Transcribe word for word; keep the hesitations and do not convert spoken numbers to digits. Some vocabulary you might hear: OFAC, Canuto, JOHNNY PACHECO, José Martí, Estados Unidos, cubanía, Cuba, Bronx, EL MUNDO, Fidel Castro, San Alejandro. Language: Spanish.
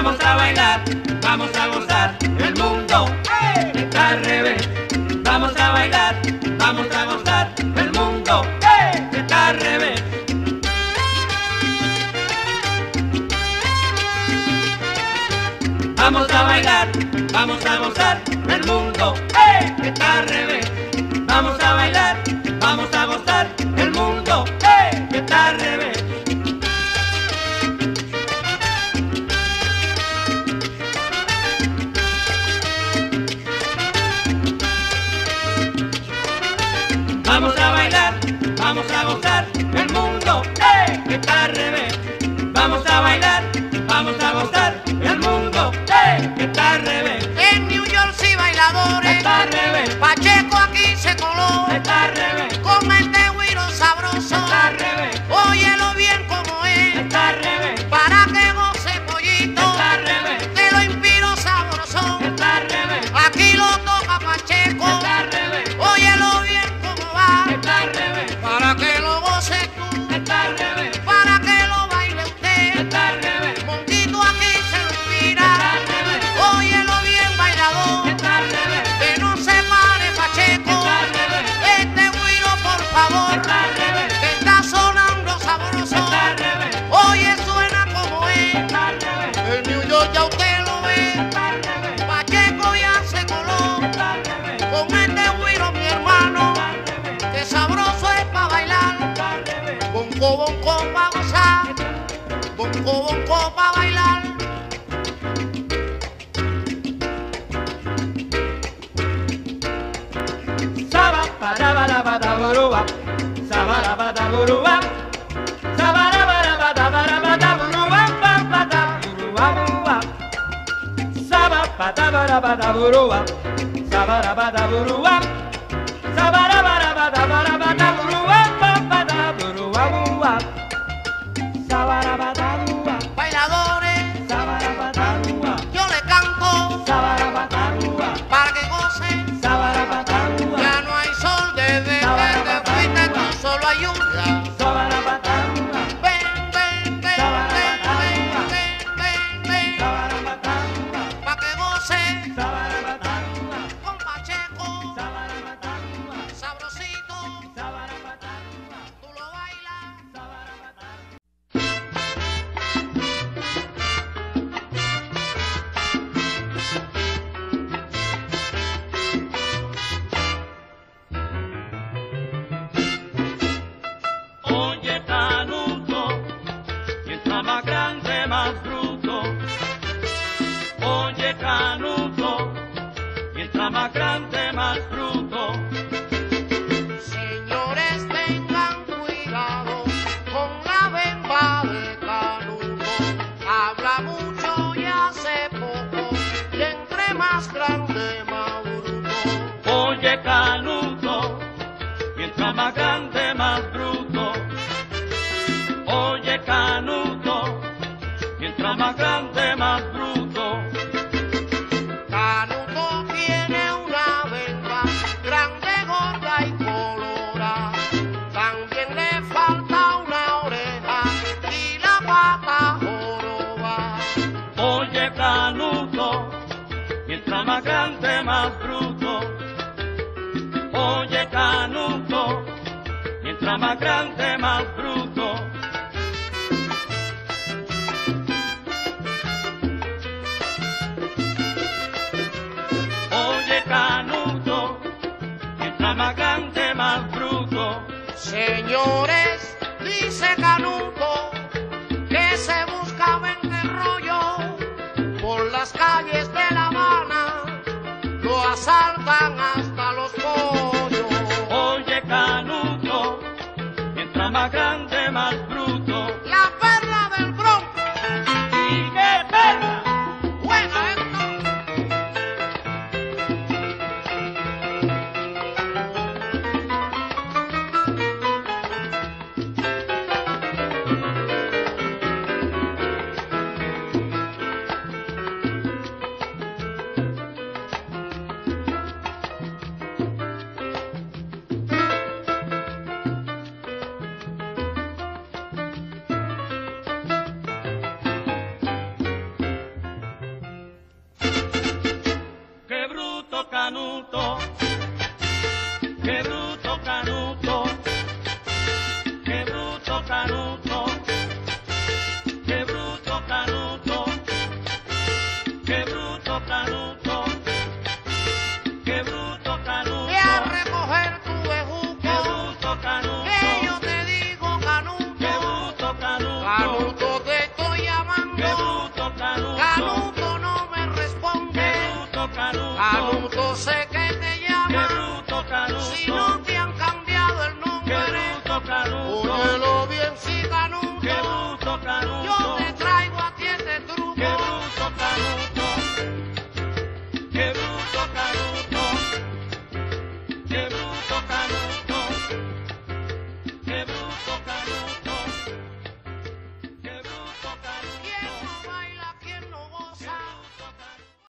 Vamos a bailar, vamos a gozar, el mundo ¡hey! Está al revés. Vamos a bailar, vamos a gozar, el mundo ¡hey! Está al revés. Vamos a bailar, vamos a gozar, el mundo ¡hey! Está al revés. Vamos a bailar, vamos a gozar, el mundo ¡hey! Está al revés. Vamos a bailar, vamos a gozar, el mundo ¡hey! Está al revés. Vamos a bailar, vamos a gozar, el mundo ¡hey! Está al revés. En New York sí bailadores, está al revés. Pacheco aquí se coló, está al revés. Con este güiro sabroso, está al revés. Óyelo bien como es, está al revés. Para que goce pollito, está al revés. Te lo inspiro sabroso, está al revés. Aquí lo toca Pacheco, está al revés. Óyelo bien. Para que lo goce tú, está al revés. Para que lo baile usted, está al revés. Montito aquí se lo mira, está al revés. Óyelo bien bailador, está al revés. Que no se pare Pacheco, está al revés. Este güiro por favor, está al revés. Que está sonando sabroso, está al revés. Oye suena como es, está al revés. El New York ya usted lo ve, está al revés. Pacheco ya se coló, está al revés. Con este güiro mi hermano, que sabroso es pa' bailar, bonco bonco pa' gozar, bonco bonco pa' bailar. Saba para para para buruba, saba para para buruba, saba para para para para buruba para buruba buruba, saba para para para buruba, saba para para buruba, saba para bailadores, yo le canto para que gocen. Ya no hay sol desde que te fuiste, tú solo hay una. Ven, ven, ven, ven, ven, ven, ven, para que gocen con Pacheco, sabrosito. Oye, Canuto, ¿quién está más grande, más bruto? Oye, Canuto, ¿quién está más grande, más bruto? Señores, tengan cuidado con la bemba de Canuto. Habla mucho y hace poco, y entre más grande, más bruto. Oye, Canuto, ¿quién está más grande, más bruto? Oye, Canuto, mientras más grande, más bruto. Canuto tiene una verba grande, gorda y colorada. También le falta una oreja y la pata joroba. Oye, Canuto, mientras más grande, más bruto. Oye, Canuto, mientras más grande, más bruto. Canuto, mientras más grande, más bruto. Señores, dice Canuto que se busca vender rollo por las calles de La Habana, lo asaltan hasta los pollos. Oye, Canuto, mientras más grande, más bruto. La perra del Bronx. ¿Y qué perra? yo sé